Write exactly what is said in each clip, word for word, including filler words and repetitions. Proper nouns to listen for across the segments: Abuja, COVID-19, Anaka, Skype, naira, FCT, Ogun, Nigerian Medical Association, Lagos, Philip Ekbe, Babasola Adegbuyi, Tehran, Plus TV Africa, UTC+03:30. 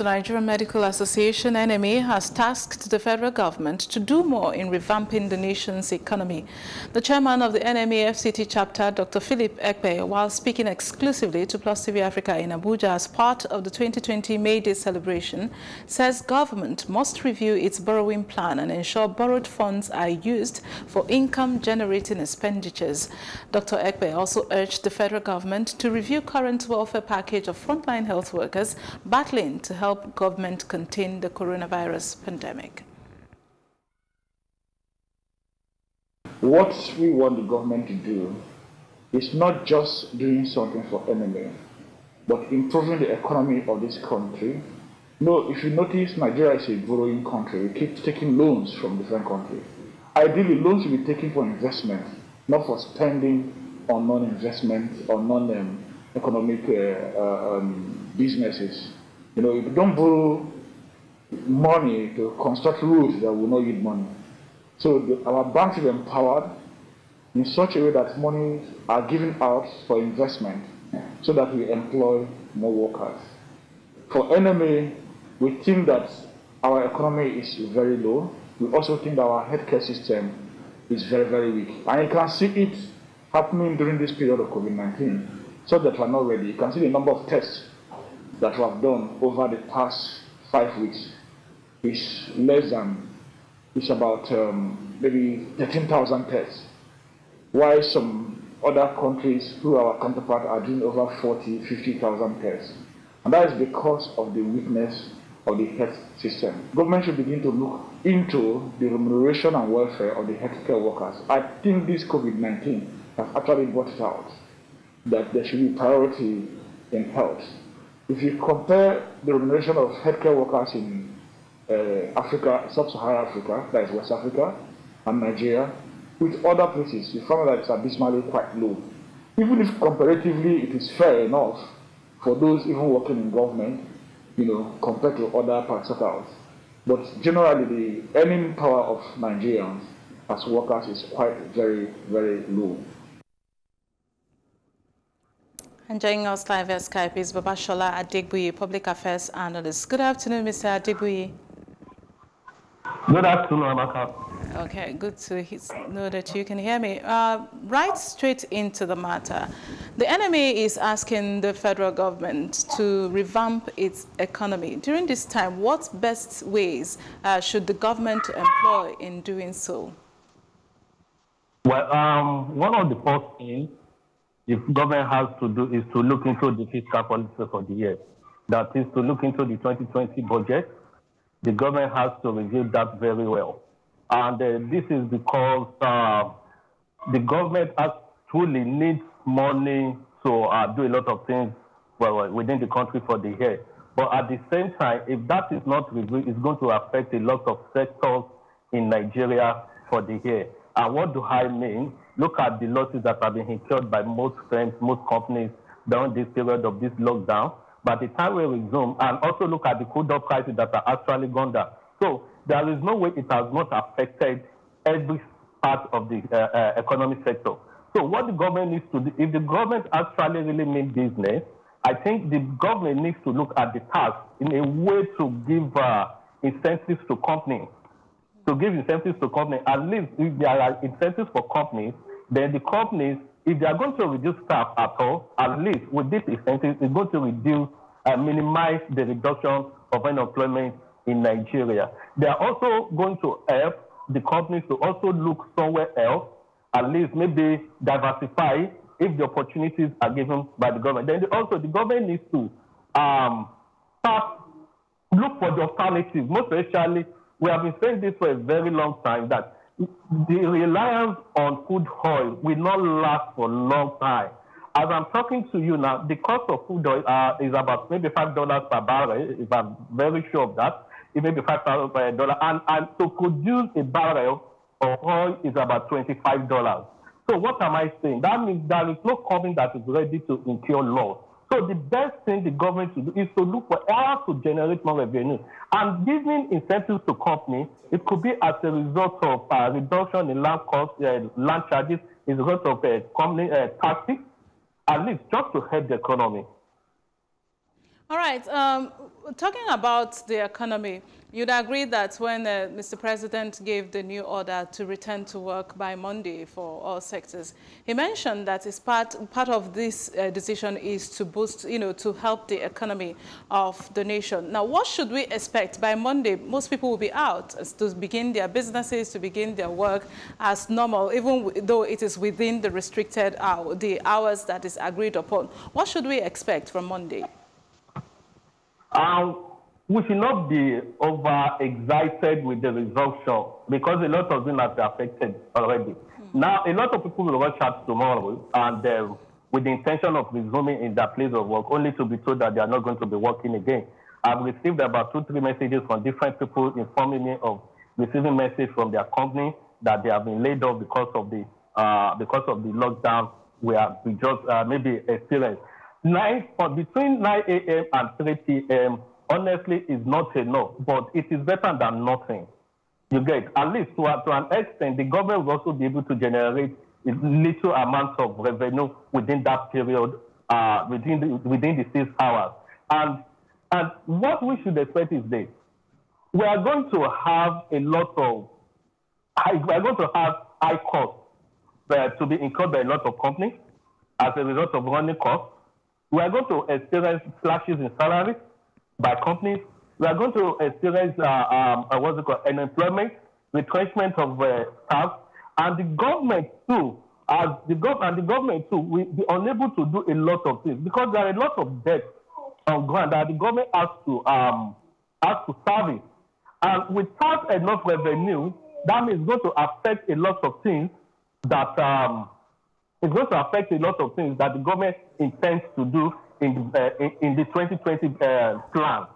The Nigerian Medical Association, N M A, has tasked the federal government to do more in revamping the nation's economy. The chairman of the N M A F C T chapter, Doctor Philip Ekbe, while speaking exclusively to Plus T V Africa in Abuja as part of the twenty twenty May Day celebration, says government must review its borrowing plan and ensure borrowed funds are used for income-generating expenditures. Doctor Ekbe also urged the federal government to review current welfare package of frontline health workers battling to help help government contain the coronavirus pandemic. What we want the government to do is not just doing something for N M A, but improving the economy of this country. No, if you notice, Nigeria is a borrowing country. We keep taking loans from different countries. Ideally, loans should be taken for investment, not for spending on non-investment or non-economic uh, uh, um, businesses. You know, if you don't borrow money to construct roads that will not yield money. So the, our banks are empowered in such a way that money are given out for investment so that we employ more workers. For N M A, we think that our economy is very low. We also think that our healthcare system is very, very weak. And you can see it happening during this period of COVID nineteen, so that we're not ready. You can see the number of tests that we have done over the past five weeks is less than, it's about um, maybe thirteen thousand tests, while some other countries who are our counterpart are doing over forty, fifty thousand tests. And that is because of the weakness of the health system. Government should begin to look into the remuneration and welfare of the healthcare workers. I think this COVID nineteen has actually brought it out that there should be priority in health. If you compare the remuneration of healthcare workers in uh, Africa, sub-Saharan Africa, that is West Africa and Nigeria, with other places, you find that it's abysmally quite low. Even if comparatively it is fair enough for those even working in government, you know, compared to other parastatals. But generally, the earning power of Nigerians as workers is quite very, very low. And joining us live via Skype is Babasola Adegbuyi, Public Affairs Analyst. Good afternoon, Mister Adegbuyi. Good afternoon, Anaka. Okay, good to know that you can hear me. Uh, right straight into the matter. The N M A is asking the federal government to revamp its economy. During this time, what best ways uh, should the government employ in doing so? Well, um, one of the first things the government has to do is to look into the fiscal policy for the year. That is to look into the twenty twenty budget. The government has to review that very well. And uh, this is because uh, the government truly needs money to uh, do a lot of things well, within the country for the year. But at the same time, if that is not reviewed, it's going to affect a lot of sectors in Nigeria for the year. And what do I mean? Look at the losses that have been incurred by most firms, most companies during this period of this lockdown. By the time we resume, and also look at the crude prices that are actually gone down. So there is no way it has not affected every part of the uh, uh, economic sector. So what the government needs to do, if the government actually really means business, I think the government needs to look at the tax in a way to give uh, incentives to companies. To give incentives to companies, at least if there are incentives for companies, then the companies, if they are going to reduce staff at all, at least with this incentive, it's going to reduce and minimize the reduction of unemployment in Nigeria. They are also going to help the companies to also look somewhere else, at least maybe diversify if the opportunities are given by the government. Then also the government needs to um, start, look for the alternatives, most especially. We have been saying this for a very long time, that the reliance on crude oil will not last for a long time. As I'm talking to you now, the cost of crude oil uh, is about maybe five dollars per barrel, if I'm very sure of that. It may be five thousand dollars per dollar. And, and to produce a barrel of oil is about twenty-five dollars. So what am I saying? That means there is no company that is ready to incur loss. So the best thing the government should do is to look for how to generate more revenue. And giving incentives to companies, it could be as a result of uh, reduction in land costs, uh, land charges, as a result of uh, company uh, taxes, at least just to help the economy. All right. Um talking about the economy, you'd agree that when uh, Mister President gave the new order to return to work by Monday for all sectors, he mentioned that is part, part of this uh, decision is to boost, you know, to help the economy of the nation. Now, what should we expect? By Monday, most people will be out to begin their businesses, to begin their work as normal, even though it is within the restricted hour, the hours that is agreed upon. What should we expect from Monday? Um, we should not be overexcited with the resumption because a lot of them have been affected already. Mm-hmm. Now, a lot of people will rush out tomorrow and uh, with the intention of resuming in their place of work, only to be told that they are not going to be working again. I've received about two, three messages from different people informing me of receiving messages from their company that they have been laid off because of the uh, because of the lockdown we have we just uh, maybe experienced. Nine, for between nine A M and three P M, honestly, is not enough, but it is better than nothing. You get, at least to, to an extent, the government will also be able to generate little amounts of revenue within that period, uh, within, the, within the six hours. And, and what we should expect is this. We are going to have a lot of, we are going to have high costs uh, to be incurred by a lot of companies as a result of running costs. We are going to experience slashes in salaries by companies. We are going to experience uh, um, what's it called, unemployment, retrenchment of uh, staff, and the government too. As the gov and the government too will be unable to do a lot of things because there are a lot of debts on ground that the government has to um has to service. And without enough revenue, that is going to affect a lot of things that um. It's going to affect a lot of things that the government intends to do in, uh, in the twenty twenty uh, plan.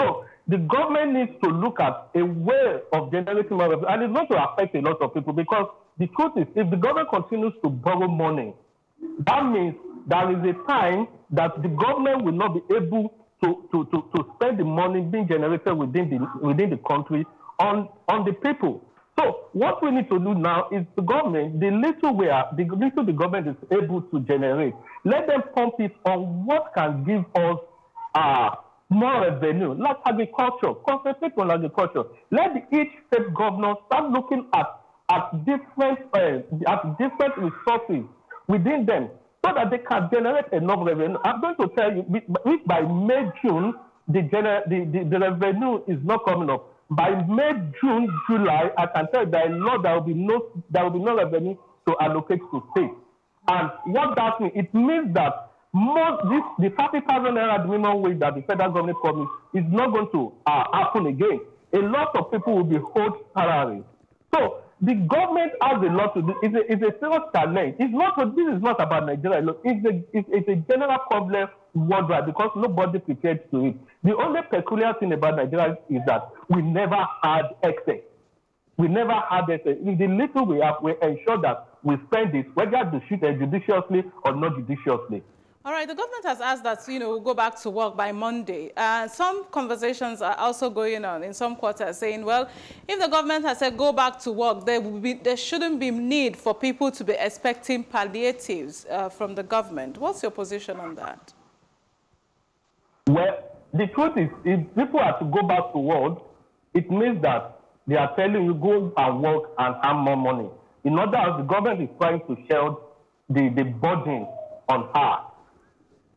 So the government needs to look at a way of generating money, and it's going to affect a lot of people because the truth is, if the government continues to borrow money, that means there is a time that the government will not be able to, to, to, to spend the money being generated within the, within the country on, on the people. So what we need to do now is the government, the little we are, the little the government is able to generate, let them pump it on what can give us uh, more revenue, like agriculture, concentrate on agriculture. Let each state governor start looking at, at, different, uh, at different resources within them so that they can generate enough revenue. I'm going to tell you, if by May, June, the, gener the, the, the revenue is not coming up, by May, June, July, I can tell you that a lot, there will be no, there will be no revenue to allocate to states. And what that means, it means that most this the thirty thousand naira minimum wage that the federal government promised is not going to uh, happen again. A lot of people will be owed salaries. So the government has a lot to do. It's a, it's a serious challenge. It's not. This is not about Nigeria. Look, it's a it's, it's a general problem worldwide because nobody prepared to it. The only peculiar thing about Nigeria is that we never had excess. We never had excess. In the little we have, we ensure that we spend it, whether to shoot judiciously or not judiciously. All right, the government has asked that, you know, we'll go back to work by Monday. Uh, some conversations are also going on in some quarters saying, well, if the government has said go back to work, there, will be, there shouldn't be need for people to be expecting palliatives uh, from the government. What's your position on that? Well, the truth is, if people are to go back to work, it means that they are telling you go and work and earn more money. In other words, the government is trying to shield the, the burden on her.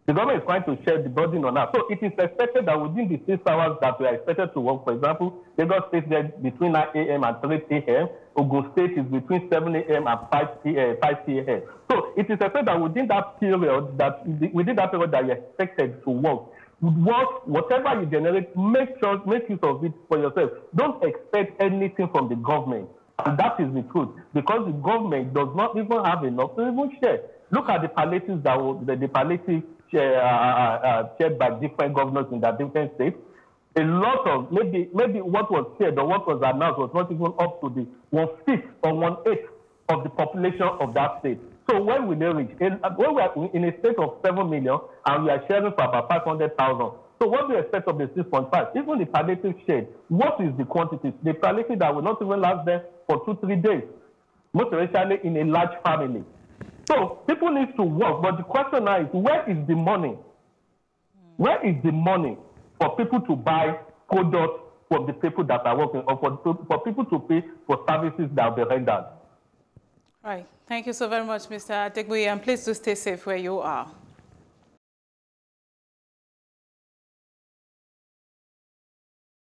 The government is trying to share the burden on us. So it is expected that within the six hours that we are expected to work, for example, Lagos State is between nine A M and three P M, Ogun State is between seven A M and five P M So it is expected that within that period that within that period that you are expected to work, work, whatever you generate, make sure make use of it for yourself. Don't expect anything from the government. And that is the truth, because the government does not even have enough to even share. Look at the palliatives that were the, the palliatives shared uh, uh, by different governors in the different states. A lot of, maybe maybe what was said or what was announced was not even up to the one-fifth or one-eighth of the population of that state. So when we reach, in, when we are in a state of seven million and we are sharing for about five hundred thousand, so what do you expect of the six point five? Even the palliative shade, what is the quantity? The palliative that will not even last there for two, three days, most especially in a large family. So people need to work, but the question now is, where is the money? Where is the money? for people to buy products from the people that are working, or for, for people to pay for services that they rendered. Right. Thank you so very much, Mister Adegbuyi. I'm pleased to stay safe where you are.